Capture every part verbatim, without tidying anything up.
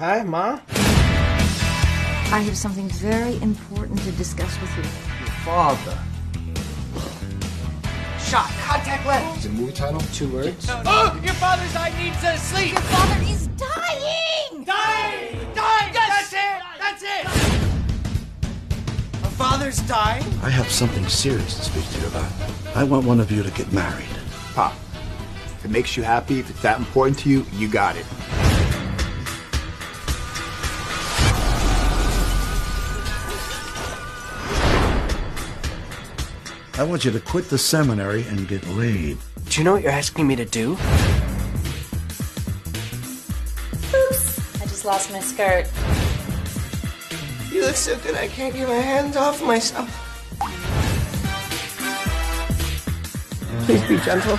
Hi, Ma. I have something very important to discuss with you. Your father. Shot. Contact lens. Is it a movie title? Two words? No, no. Oh, your father's eye needs a sleep. Your father is dying. Dying. Dying. Yes. That's it. That's it. Our father's dying. I have something serious to speak to you about. I want one of you to get married. Pop, if it makes you happy, if it's that important to you, you got it. I want you to quit the seminary and get laid. Do you know what you're asking me to do? Oops. I just lost my skirt. You look so good I can't get my hands off myself. Please be gentle.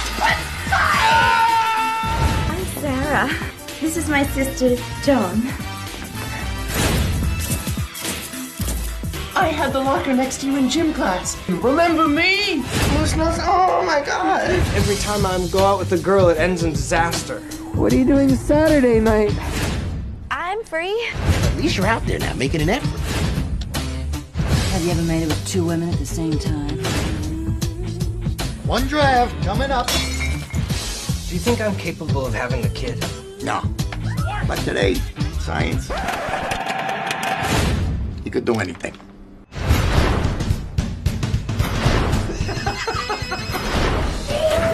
I'm Sarah. This is my sister, Joan. I had the locker next to you in gym class. Remember me? Oh, it smells, oh my God. Every time I go out with a girl, it ends in disaster. What are you doing Saturday night? I'm free. At least you're out there now, making an effort. Have you ever made it with two women at the same time? One draft coming up. Do you think I'm capable of having a kid? No. But today, science. You could do anything.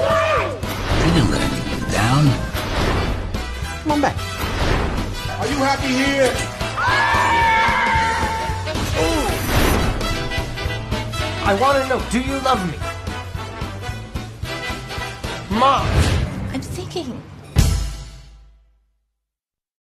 I didn't let anyone down. Come on back. Are you happy here? Ah! I want to know, do you love me? Mom! I'm thinking.